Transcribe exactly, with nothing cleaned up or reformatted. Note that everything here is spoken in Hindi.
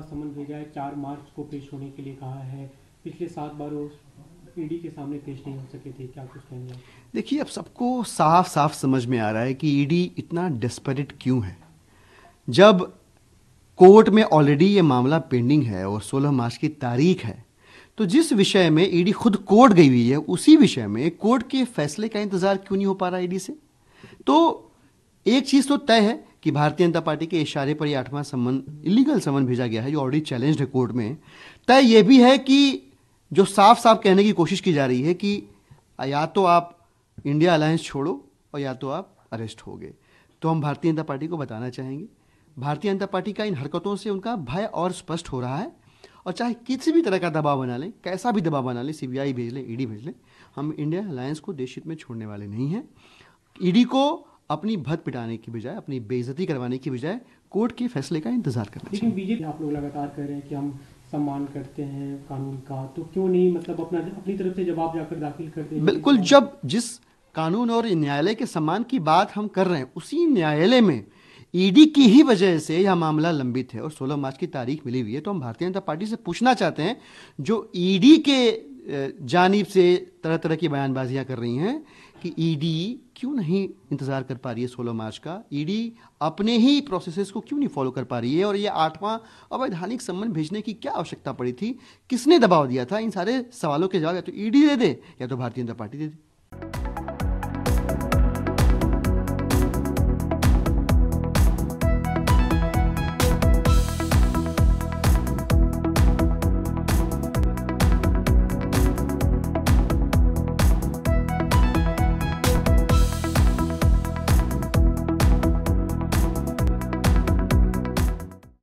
का समन भेजा है, चार मार्च को पेश होने के लिए कहा है। पिछले सात बार वो ईडी के सामने पेश नहीं हो सके थे, क्या कुछ कहेंगे? देखिए, अब सबको साफ साफ समझ में आ रहा है कि ईडी इतना डिस्परेट क्यों है। जब कोर्ट में ऑलरेडी ये मामला पेंडिंग है और सोलह मार्च की तारीख है, तो जिस विषय में ईडी खुद कोर्ट गई हुई है, उसी विषय में कोर्ट के फैसले का इंतजार क्यों नहीं हो पा रहा ईडी से? तो एक चीज तो तय है कि भारतीय जनता पार्टी के इशारे पर यह आठवां समन, इलीगल समन भेजा गया है जो ऑलरेडी चैलेंज्ड है कोर्ट में। तय यह भी है कि जो साफ साफ कहने की कोशिश की जा रही है कि या तो आप इंडिया अलायंस छोड़ो और या तो आप अरेस्ट होगे। तो हम भारतीय जनता पार्टी को बताना चाहेंगे, भारतीय जनता पार्टी का इन हरकतों से उनका भय और स्पष्ट हो रहा है, और चाहे किसी भी तरह का दबाव बना लें, कैसा भी दबाव बना लें, सी बी आई भेज लें, ईडी भेज लें, हम इंडिया अलायंस को देश हित में छोड़ने वाले नहीं हैं। ईडी को अपनी भद पिटाने की बजाय, अपनी बेइज्जती करवाने की बजाय कोर्ट के फैसले का इंतजार करना चाहिए। लेकिन बीजेपी आप लोग लगातार कह रहे हैं कि हम सम्मान करते हैं कानून का, तो क्यों नहीं मतलब अपना अपनी तरफ से जवाब जाकर दाखिल करते हैं? बिल्कुल, जब जिस कानून और न्यायालय के सम्मान की बात हम कर रहे हैं, उसी न्यायालय में ईडी की ही वजह से यह मामला लंबित है और सोलह मार्च की तारीख मिली हुई है। तो हम भारतीय जनता पार्टी से पूछना चाहते हैं, जो ईडी के जानिब से तरह तरह की बयानबाजियां कर रही हैं कि ईडी क्यों नहीं इंतजार कर पा रही है सोलह मार्च का, ईडी अपने ही प्रोसेसेस को क्यों नहीं फॉलो कर पा रही है, और ये आठवां अवैधानिक सम्मन भेजने की क्या आवश्यकता पड़ी थी, किसने दबाव दिया था? इन सारे सवालों के जवाब या तो ईडी दे दे या तो भारतीय जनता पार्टी दे दे।